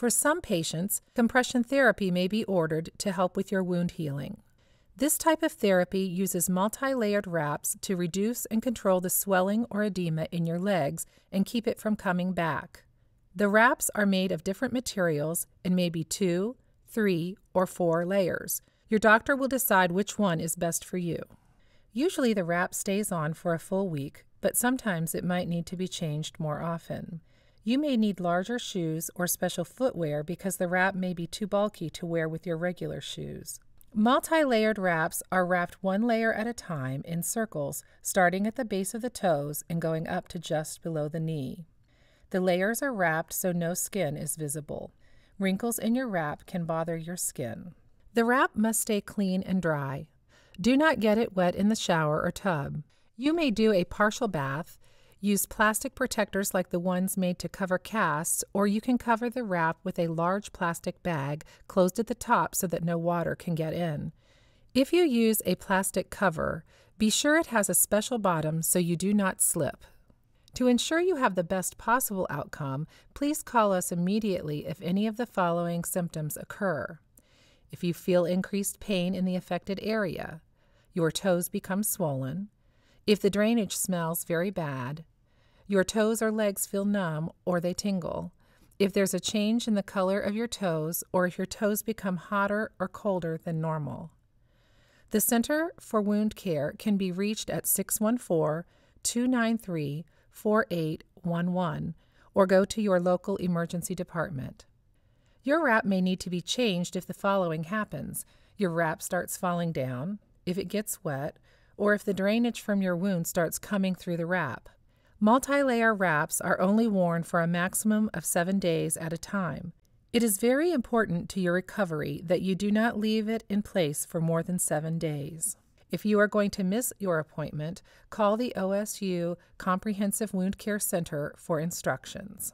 For some patients, compression therapy may be ordered to help with your wound healing. This type of therapy uses multi-layered wraps to reduce and control the swelling or edema in your legs and keep it from coming back. The wraps are made of different materials and may be 2, 3, or 4 layers. Your doctor will decide which one is best for you. Usually the wrap stays on for a full week, but sometimes it might need to be changed more often. You may need larger shoes or special footwear because the wrap may be too bulky to wear with your regular shoes. Multi-layered wraps are wrapped one layer at a time in circles, starting at the base of the toes and going up to just below the knee. The layers are wrapped so no skin is visible. Wrinkles in your wrap can bother your skin. The wrap must stay clean and dry. Do not get it wet in the shower or tub. You may do a partial bath, use plastic protectors like the ones made to cover casts, or you can cover the wrap with a large plastic bag closed at the top so that no water can get in. If you use a plastic cover, be sure it has a special bottom so you do not slip. To ensure you have the best possible outcome, please call us immediately if any of the following symptoms occur. If you feel increased pain in the affected area, your toes become swollen, if the drainage smells very bad, your toes or legs feel numb or they tingle, if there's a change in the color of your toes or if your toes become hotter or colder than normal. The Center for Wound Care can be reached at 614-293-4811 or go to your local emergency department. Your wrap may need to be changed if the following happens. Your wrap starts falling down, if it gets wet, or if the drainage from your wound starts coming through the wrap. Multi-layer wraps are only worn for a maximum of 7 days at a time. It is very important to your recovery that you do not leave it in place for more than 7 days. If you are going to miss your appointment, call the OSU Comprehensive Wound Care Center for instructions.